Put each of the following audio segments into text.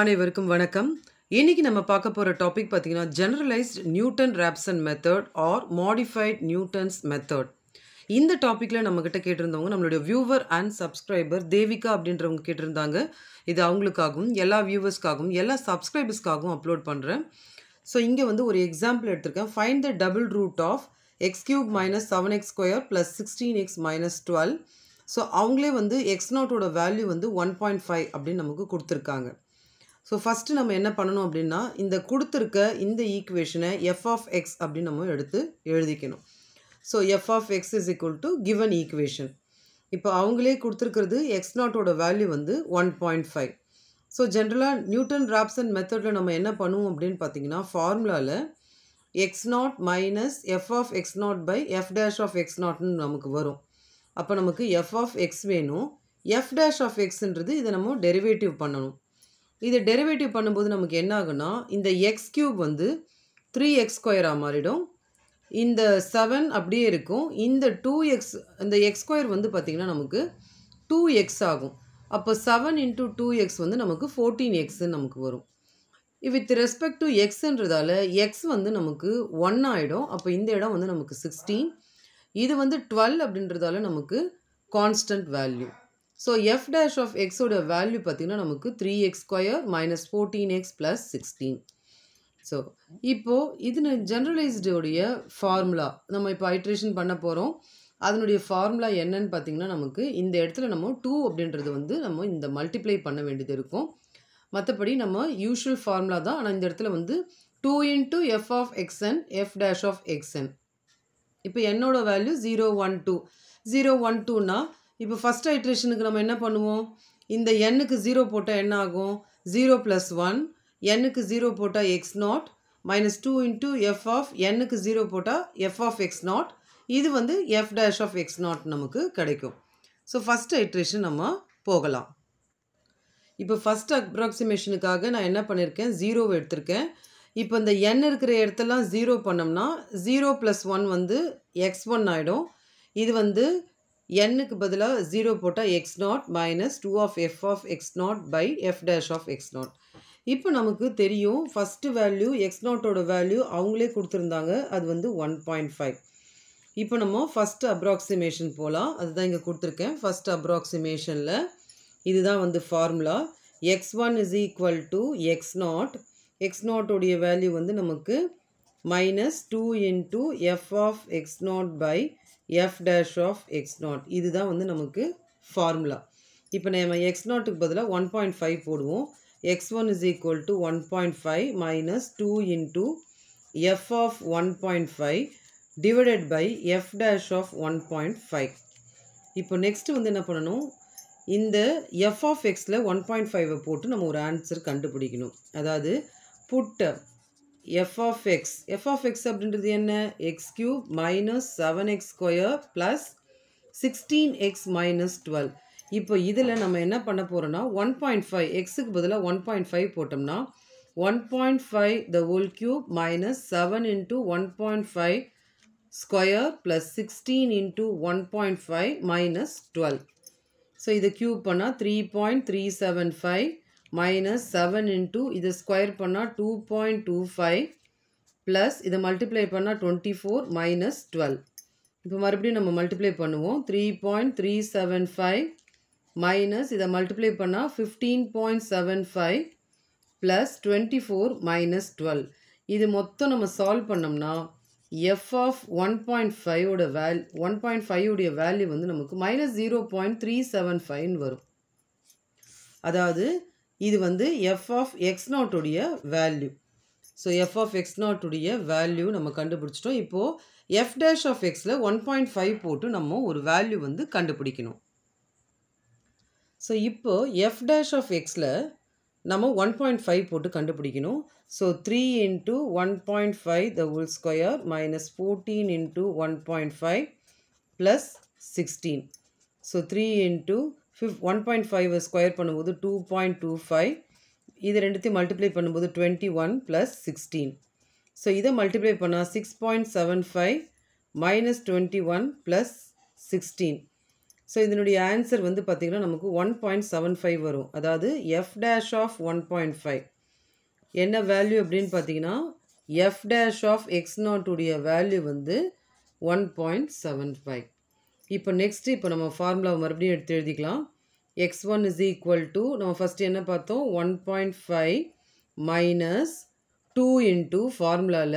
அனைவருக்கும் வணக்கம். இன்னைக்கு நம்ம பார்க்க போற டாபிக் பாத்தீங்கன்னா Generalized Newton Raphson Method or Modified Newton's Method. இந்த டாபிக்ல நம்மகிட்ட கேட்டிருந்தவங்க நம்மளுடைய வியூவர் அண்ட் சப்ஸ்கிரைபர் தேவிகா அப்படின்றவங்க கேட்டிருந்தாங்க. இது அவங்களுக்காகவும் எல்லா வியூவர்ஸ்காகவும் எல்லா சப்ஸ்கிரைபர்ஸ்காகவும் அப்லோட் பண்றேன். சோ இங்க வந்து ஒரு எக்ஸாம்பிள் எடுத்துர்க்கேன். Find the double root of x³ - 7x² + 16x - 12. So அவங்களே வந்து x0 ஓட வேல்யூ வந்து 1.5 அப்படி நமக்கு கொடுத்திருக்காங்க. So first நம்ம என்ன பண்ணனும் அப்படினா இந்த கொடுத்திருக்க இந்த ஈக்குவேஷனை f of x அப்படி நம்ம எடுத்து எழுதிக்கணும். So f of x is equal to given equation. இப்போ அவங்களே கொடுத்திருக்கிறது x0 ஓட வேல்யூ வந்து 1.5. So ஜெனரலா நியூட்டன் ராப்சன் மெத்தட்ல நம்ம என்ன பண்ணுவோம் அப்படினு பாத்தீங்கன்னா ஃபார்முலால x0 - f of x0 / f' of x0 ன்னு நமக்கு வரும். அப்ப நமக்கு f of x வேணும். f' of x ன்றது இத நம்ம டெரிவேட்டிவ் பண்ணனும். இது டெரிவேட்டிவ் பண்ணும்போது நமக்கு என்ன ஆகும்னா இந்த x³ வந்து 3x² ஆ மாறிடும். இந்த 7 அப்படியே இருக்கும். இந்த 2x இந்த x² வந்து பாத்தீங்கன்னா நமக்கு 2x ஆகும். அப்ப 7 * 2x வந்து நமக்கு 14x ன்னு நமக்கு வரும். with respect to x ன்றதால x வந்து நமக்கு 1 ஆயிடும். அப்ப இந்த இடம் வந்து நமக்கு 16. இது வந்து 12 அப்படின்றதால நமக்கு constant value. So f dash of x oda value pathina namakku 3x² - 14x + 16. So ipo idhu generalized oda formula nama ipo iteration panna porom. Adunoda formula enna nu pathina namakku indha edathila nama 2 abindrathu vandu nama indha multiply panna vendidhu irukum. Mathapadi nama usual formula da ana indha edathila vandu 2 * f of xn f dash of xn. Ipo n oda value 0 1 2 na இப்போ first iteration க்கு நம்ம என்ன பண்ணுவோம் இந்த n க்கு 0 போட்டா என்ன ஆகும் 0 + 1 n க்கு 0 போட்டா x0 - 2 * f of n க்கு 0 போட்டா f of x0 இது வந்து f' of x0 நமக்கு கிடைக்கும். சோ first iteration நம்ம போகலாம். இப்போ first approximation க்காக நான் என்ன பண்ணிருக்கேன் 0 எடுத்துர்க்கேன். இப்போ இந்த n இருக்கிற இடத்தெல்லாம் 0 பண்ணோம்னா 0 + 1 வந்து x1 ஆயிடும். இது வந்து n க்கு பதிலா 0 போட்டா x0 - 2 f of x0 / f' of x0. இப்போ நமக்கு தெரியும் ஃபர்ஸ்ட் வேல்யூ x0 ஓட வேல்யூ அவங்களே கொடுத்திருந்தாங்க அது வந்து 1.5. இப்போ நம்ம ஃபர்ஸ்ட் அப்ராக்ஸிமேஷன் போலாம். அதுதான் இங்க கொடுத்திருக்கேன். ஃபர்ஸ்ட் அப்ராக்ஸிமேஷன்ல இதுதான் வந்து ஃபார்முலா x1 = x0 x0 ஓட வேல்யூ வந்து நமக்கு -2 f of x0 / f' of x0 இதுதான் வந்து நமக்கு ஃபார்முலா. இப்போ நம்ம x0 க்கு பதிலா 1.5 போடுவோம். x1 = 1.5 - 2 * f of 1.5 / f' of 1.5. இப்போ நெக்ஸ்ட் வந்து என்ன பண்ணனும் இந்த f of x ல 1.5 ஐ போட்டு நம்ம ஒரு ஆன்சர் கண்டுபிடிக்கணும். அதாவது put f of x அப்படின்றது என்ன x³ - 7x² + 16x - 12. இப்போ இதுல நம்ம என்ன பண்ண போறோம்னா 1.5 x க்கு பதிலா 1.5 போட்டோம்னா 1.5 the whole cube - 7 * 1.5 square + 16 * 1.5 - 12. So இத cube பண்ணா 3.375 - 7 into இத ஸ்கொயர் பண்ணா 2.25 + இத மல்டிப்ளை பண்ணா 24 - 12. இப்போ மறுபடியும் நம்ம மல்டிப்ளை பண்ணுவோம் 3.375 - இத மல்டிப்ளை பண்ணா 15.75 + 24 - 12. இது மொத்தம் நம்ம சால்வ் பண்ணோம்னா f of 1.5 ஓட வேல்யூ 1.5 உடைய வேல்யூ வந்து நமக்கு -0.375 ன்னு வரும். அதாவது இது வந்து f of x0 உடைய value. So f of x0 உடைய வேல்யூ நம்ம கண்டுபிடிச்சிட்டோம். இப்போ f' of x ல 1.5 போட்டு நம்ம ஒரு வேல்யூ வந்து கண்டுபிடிக்கணும். சோ இப்போ f' of x ல நம்ம 1.5 போட்டு கண்டுபிடிக்கணும். So 3 * 1.5 the whole square - 14 * 1.5 + 16. So 3 * 1.5 square பண்ணும்போது 2.25 இது ரெண்டுத்தையும் மல்டிப்ளை பண்ணும்போது 21 + 16. ஸோ இதை மல்டிப்ளை பண்ணால் 6.75 - 21 + 16. So, இதனுடைய answer வந்து பாத்தீங்கன்னா நமக்கு 1.75 வரும். அதாவது f dash of 1.5. என்ன value அப்படினு பாத்தீங்கன்னா f dash of x0 உடைய value வந்து 1.75. இப்போ next நம்ம ஃபார்முலாவை மறுபடியும் எடுத்து எழுதிக்கலாம். x1 is equal to நம்ம first என்ன பார்த்தோம் 1.5 minus 2 into ஃபார்முலால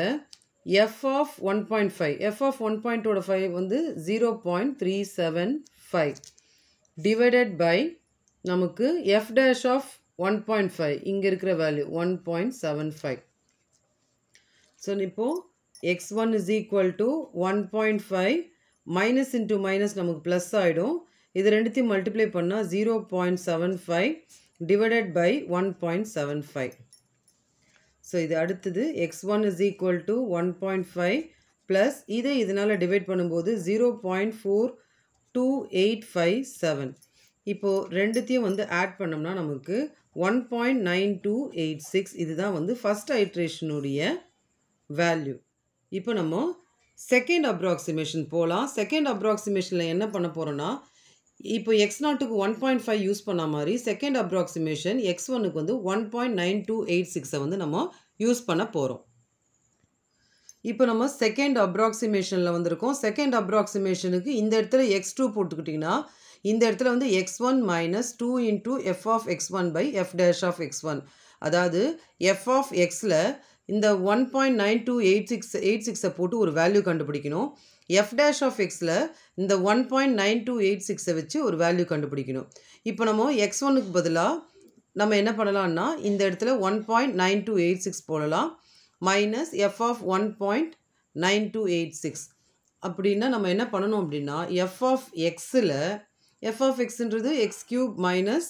f of 1.5 f of 1.25 வந்து 0.375 divided by நமக்கு f dash of 1.5 இங்க இருக்கிற value 1.75. so இப்போ x1 is equal to 1.5 minus into minus நமக்கு plus ஆயிடும். இது ரெண்டுத்தையும் multiply பண்ணா 0.75 divided by 1.75. so இது அடுத்தது x1 is equal to 1.5 plus இதை இதனால divide பண்ணும்போது 0.42857. இப்போ ரெண்டுத்தையும் வந்து add பண்ணோம்னா நமக்கு 1.9286. இதுதான் வந்து first iteration உடைய value. இப்போ நம்ம second approximation போலாம். second approximationல என்ன பண்ண போறோம்னா இப்போ x0 க்கு 1.5 யூஸ் பண்ண மாதிரி second approximation x1 க்கு வந்து 1.9286 வந்து நம்ம யூஸ் பண்ண போறோம். இப்போ நம்ம second approximationல வந்திருக்கோம். second approximationக்கு இந்த இடத்துல x2 போட்டுக்கிட்டிங்கனா இந்த இடத்துல வந்து x1 - 2 * f of x1 by f dash of x1. அதாவது f of x ல இந்த 1.9286 போட்டு ஒரு வேல்யூ கண்டுபிடிக்கணும். f dash of x ல இந்த 1.9286 வச்சு ஒரு வேல்யூ கண்டுபிடிக்கணும். இப்போ நம்ம x1 க்கு பதிலா நம்ம என்ன பண்ணலாம்னா இந்த இடத்துல 1.9286 போடலாம் minus f of 1.9286. அப்படின்னா நம்ம என்ன பண்ணணும் அப்படின்னா f of x ல f of xன்றது x³ minus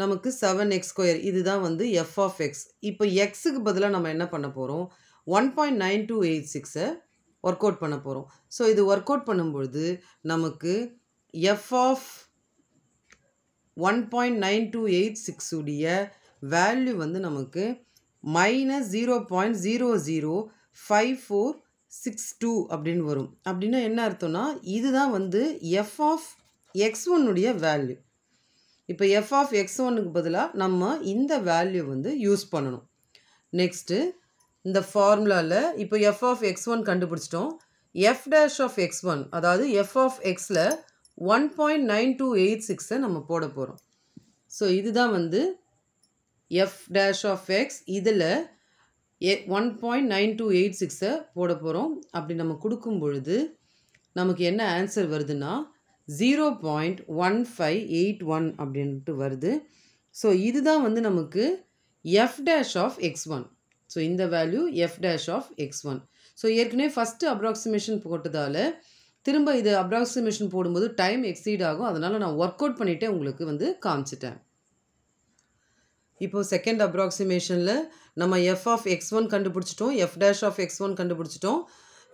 நமக்கு 7x² இதுதான் வந்து f of x. இப்போ x க்கு பதிலா நம்ம என்ன பண்ண போறோம் 1.9286 work out பண்ண போறோம். சோ இது work out பண்ணும்போது நமக்கு f of 1.9286 உடைய value வந்து நமக்கு -0.005462 அப்படினு வரும். அப்படினா என்ன அர்த்தம்னா இதுதான் வந்து f of x1 உடைய value. இப்போ f of x1 க்கு பதிலா நம்ம இந்த value வந்து யூஸ் பண்ணனும். நெக்ஸ்ட் இந்த ஃபார்முலால இப்போ f of x1 கண்டுபிடிச்சிட்டோம். f dash of x1 அதாவது f of x ல 1.9286 நம்ம போட போறோம். சோ இதுதான் வந்து f dash of x இதுல 1.9286 போட போறோம். அப்படி நம்ம கொடுக்கும் பொழுது நமக்கு என்ன ஆன்சர் வருதுன்னா 0.1581 அப்படின்ட்டு வருது. சோ இதுதான் வந்து நமக்கு f dash of x1. so இந்த value f dash of x1. so ஏற்கனவே first approximation போட்டதால திரும்ப இது approximation போடும்போது time exceed ஆகும். அதனால நான் work out பண்ணிட்டே உங்களுக்கு வந்து காமிச்சிட்டேன். இப்போ second approximationல நம்ம f of x1 கண்டுபிடிச்சிட்டோம், f dash of x1 கண்டுபிடிச்சிட்டோம்.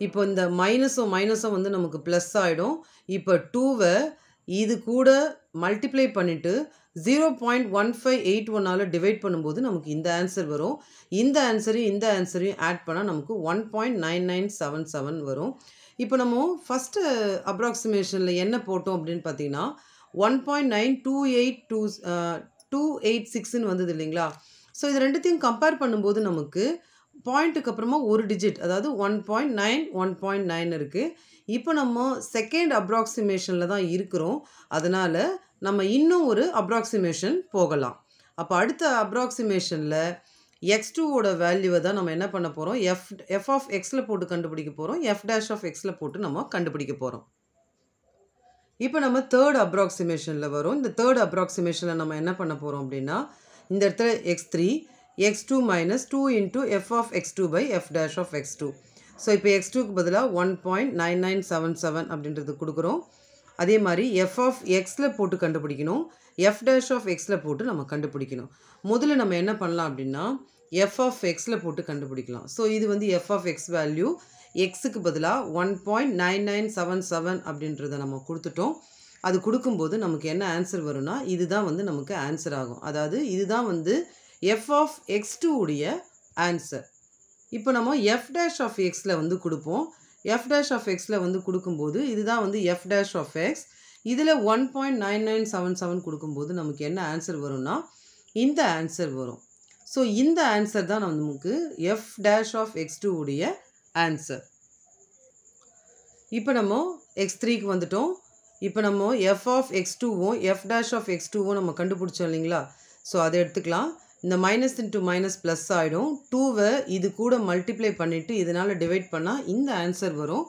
இப்போ இந்த மைனஸும் வந்து நமக்கு ப்ளஸ் ஆயிடும். இப்போ 2வை இது கூட மல்டிப்ளை பண்ணிட்டு 0.1581ஆல் டிவைட் பண்ணும்போது நமக்கு இந்த ஆன்சர் வரும். இந்த ஆன்சரையும் ஆட் பண்ணால் நமக்கு 1.9977 வரும். இப்போ நம்ம ஃபஸ்ட்டு அப்ராக்சிமேஷனில் என்ன போட்டோம் அப்படின்னு பார்த்தீங்கன்னா 1.928286ன்னு வந்தது இல்லைங்களா. ஸோ இது ரெண்டுத்தையும் கம்பேர் பண்ணும்போது நமக்கு பாயிண்ட்டுக்கு அப்புறமா ஒரு டிஜிட் அதாவது 1.9 இருக்குது. இப்போ நம்ம செகண்ட் அப்ராக்சிமேஷனில் தான் இருக்கிறோம். அதனால் நம்ம இன்னும் ஒரு அப்ராக்சிமேஷன் போகலாம். அப்போ அடுத்த அப்ராக்சிமேஷனில் x2ஓட வேல்யூவை தான் நம்ம என்ன பண்ண போகிறோம் எஃப் ஆஃப் எக்ஸில் போட்டு கண்டுபிடிக்க போகிறோம். எஃப் டேஷ் ஆஃப் எக்ஸில் போட்டு நம்ம கண்டுபிடிக்க போகிறோம். இப்போ நம்ம தேர்ட் அப்ராக்சிமேஷனில் வரும். இந்த தேர்ட் அப்ராக்சிமேஷனில் நம்ம என்ன பண்ண போகிறோம் அப்படின்னா இந்த இடத்துல x3 x2 minus 2 into f of x2 by f dash of x2. so இப்போ x2க்கு பதிலா 1.9977 அப்படின்றது கொடுக்குறோம். அதே மாதிரி f of xல போட்டு கண்டுபிடிக்கணும், f dash of xல போட்டு நம்ம கண்டுபிடிக்கணும். முதல்ல நம்ம என்ன பண்ணலாம் அப்படின்னா f of xல போட்டு கண்டுபிடிக்கலாம். ஸோ இது வந்து f of x வேல்யூ xக்கு பதிலா 1.9977 அப்படின்றத நம்ம கொடுத்துட்டோம். அது கொடுக்கும்போது நமக்கு என்ன ஆன்சர் வரும்னா இதுதான் வந்து நமக்கு ஆன்சர் ஆகும். அதாவது இதுதான் வந்து f of x2 உடைய ஆன்சர். இப்போ நம்ம f dash of xல வந்து கொடுப்போம். f dash of xல வந்து கொடுக்கும்போது இதுதான் வந்து f dash of x, இதில் 1.9977 கொடுக்கும்போது நமக்கு என்ன ஆன்சர் வரும்னா இந்த ஆன்சர் வரும். ஸோ இந்த ஆன்சர் தான் நமக்கு எஃப் டேஷ் ஆஃப் x2 உடைய ஆன்சர். இப்போ நம்ம x3க்கு வந்துட்டோம். இப்போ நம்ம f ஆஃப் x2வும் எஃப் டேஷ் ஆஃப் x2வும் நம்ம கண்டுபிடிச்சோம் இல்லைங்களா. ஸோ அதை எடுத்துக்கலாம். இந்த மைனஸ் இன்ட்டு மைனஸ் ப்ளஸ் ஆகிடும். 2வை இது கூட மல்டிப்ளை பண்ணிவிட்டு இதனால் டிவைட் பண்ணால் இந்த ஆன்சர் வரும்.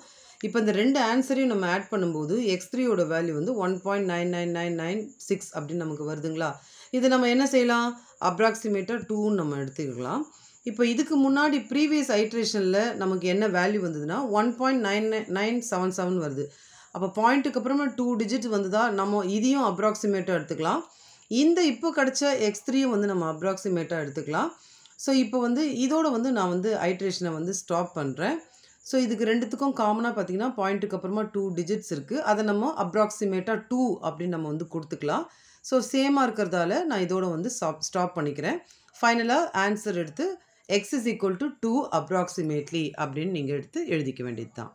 இப்போ இந்த ரெண்டு ஆன்சரையும் நம்ம ஆட் பண்ணும்போது x3யோட வேல்யூ வந்து 1.99996 அப்படின்னு நமக்கு வருதுங்களா. இது நம்ம என்ன செய்யலாம், அப்ராக்சிமேட்டாக 2ன்னு நம்ம எடுத்துக்கலாம். இப்போ இதுக்கு முன்னாடி ப்ரீவியஸ் ஐட்ரேஷனில் நமக்கு என்ன வேல்யூ வந்ததுன்னா 1.99977 வருது. அப்போ பாயிண்ட்டுக்கு அப்புறமா 2 டிஜிட் வந்ததா நம்ம இதையும் அப்ராக்சிமேட்டாக எடுத்துக்கலாம். இந்த இப்போ கிடச்ச x3யும் வந்து நம்ம அப்ராக்சிமேட்டாக எடுத்துக்கலாம். ஸோ இப்போ வந்து இதோட வந்து நான் வந்து ஐட்ரேஷனை வந்து ஸ்டாப் பண்ணுறேன். ஸோ இதுக்கு ரெண்டுத்துக்கும் காமனாக பார்த்திங்கன்னா பாயிண்ட்டுக்கு அப்புறமா 2 டிஜிட்ஸ் இருக்குது. அதை நம்ம அப்ராக்சிமேட்டாக 2 அப்படின்னு நம்ம வந்து கொடுத்துக்கலாம். ஸோ சேமாக இருக்கிறதால நான் இதோட வந்து ஸ்டாப் பண்ணிக்கிறேன். ஃபைனலாக ஆன்சர் எடுத்து x is equal to 2 approximately அப்படின்னு நீங்கள் எடுத்து எழுதிக்க வேண்டியது தான்.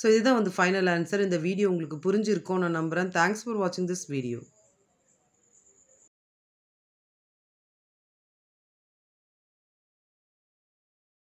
ஸோ இதுதான் வந்து ஃபைனல் ஆன்சர். இந்த வீடியோ உங்களுக்கு புரிஞ்சிருக்கும் நான் நம்புகிறேன். தேங்க்ஸ் ஃபார் வாட்சிங் திஸ் வீடியோ.